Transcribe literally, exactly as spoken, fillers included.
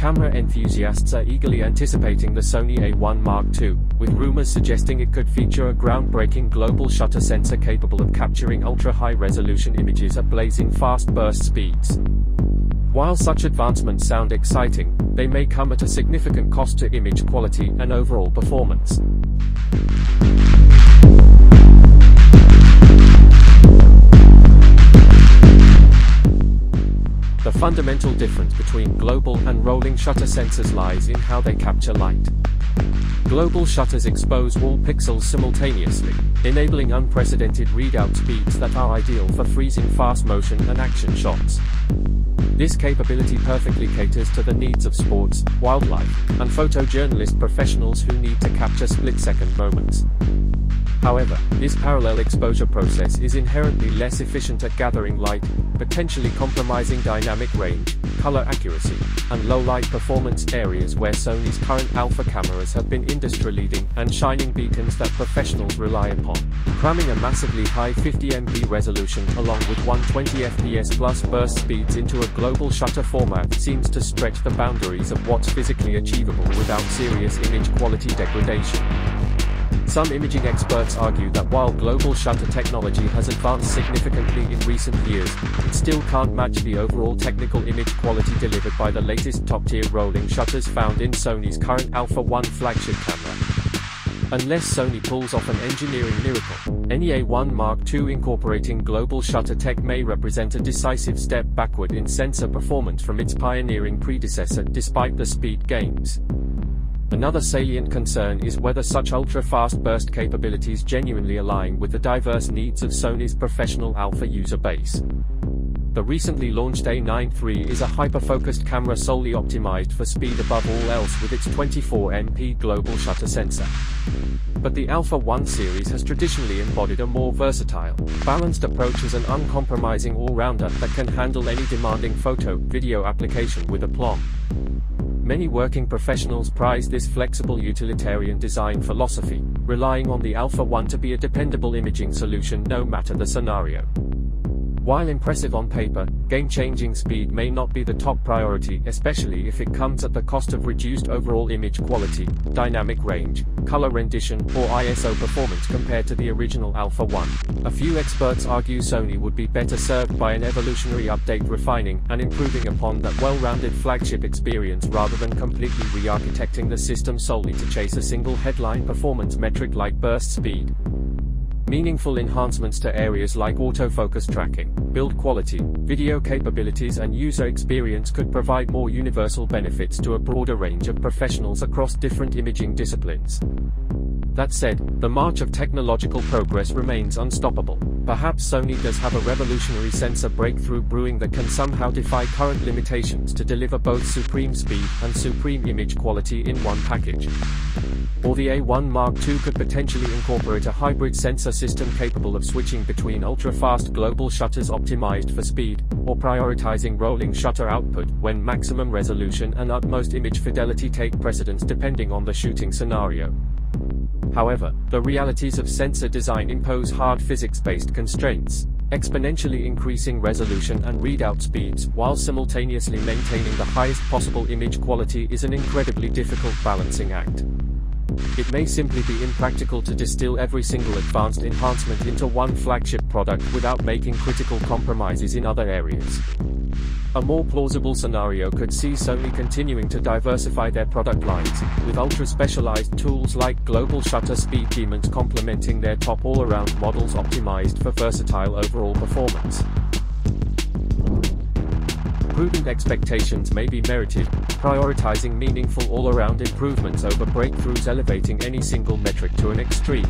Camera enthusiasts are eagerly anticipating the Sony A one Mark two, with rumors suggesting it could feature a groundbreaking global shutter sensor capable of capturing ultra-high-resolution images at blazing fast burst speeds. While such advancements sound exciting, they may come at a significant cost to image quality and overall performance. The fundamental difference between global and rolling shutter sensors lies in how they capture light. Global shutters expose all pixels simultaneously, enabling unprecedented readout speeds that are ideal for freezing fast motion and action shots. This capability perfectly caters to the needs of sports, wildlife, and photojournalist professionals who need to capture split-second moments. However, this parallel exposure process is inherently less efficient at gathering light, potentially compromising dynamic range, color accuracy, and low-light performance, areas where Sony's current Alpha cameras have been industry-leading and shining beacons that professionals rely upon. Cramming a massively high fifty megapixel resolution along with one hundred twenty F P S plus burst speeds into a global shutter format seems to stretch the boundaries of what's physically achievable without serious image quality degradation. Some imaging experts argue that while global shutter technology has advanced significantly in recent years, it still can't match the overall technical image quality delivered by the latest top-tier rolling shutters found in Sony's current Alpha one flagship camera. Unless Sony pulls off an engineering miracle, any A one Mark two incorporating global shutter tech may represent a decisive step backward in sensor performance from its pioneering predecessor despite the speed gains. Another salient concern is whether such ultra-fast burst capabilities genuinely align with the diverse needs of Sony's professional Alpha user base. The recently launched A nine three is a hyper-focused camera solely optimized for speed above all else with its twenty-four megapixel global shutter sensor. But the Alpha one series has traditionally embodied a more versatile, balanced approach as an uncompromising all-rounder that can handle any demanding photo, video application with aplomb. Many working professionals prize this flexible utilitarian design philosophy, relying on the Alpha one to be a dependable imaging solution no matter the scenario. While impressive on paper, game-changing speed may not be the top priority, especially if it comes at the cost of reduced overall image quality, dynamic range, color rendition, or I S O performance compared to the original Alpha one. A few experts argue Sony would be better served by an evolutionary update refining and improving upon that well-rounded flagship experience rather than completely re-architecting the system solely to chase a single headline performance metric like burst speed. Meaningful enhancements to areas like autofocus tracking, build quality, video capabilities and user experience could provide more universal benefits to a broader range of professionals across different imaging disciplines. That said, the march of technological progress remains unstoppable. Perhaps Sony does have a revolutionary sensor breakthrough brewing that can somehow defy current limitations to deliver both supreme speed and supreme image quality in one package. Or the A one Mark two could potentially incorporate a hybrid sensor system capable of switching between ultra-fast global shutters optimized for speed, or prioritizing rolling shutter output when maximum resolution and utmost image fidelity take precedence depending on the shooting scenario. However, the realities of sensor design impose hard physics-based constraints, exponentially increasing resolution and readout speeds while simultaneously maintaining the highest possible image quality is an incredibly difficult balancing act. It may simply be impractical to distill every single advanced enhancement into one flagship product without making critical compromises in other areas. A more plausible scenario could see Sony continuing to diversify their product lines, with ultra-specialized tools like global shutter speed demons complementing their top all-around models optimized for versatile overall performance. Prudent expectations may be merited, prioritizing meaningful all-around improvements over breakthroughs elevating any single metric to an extreme.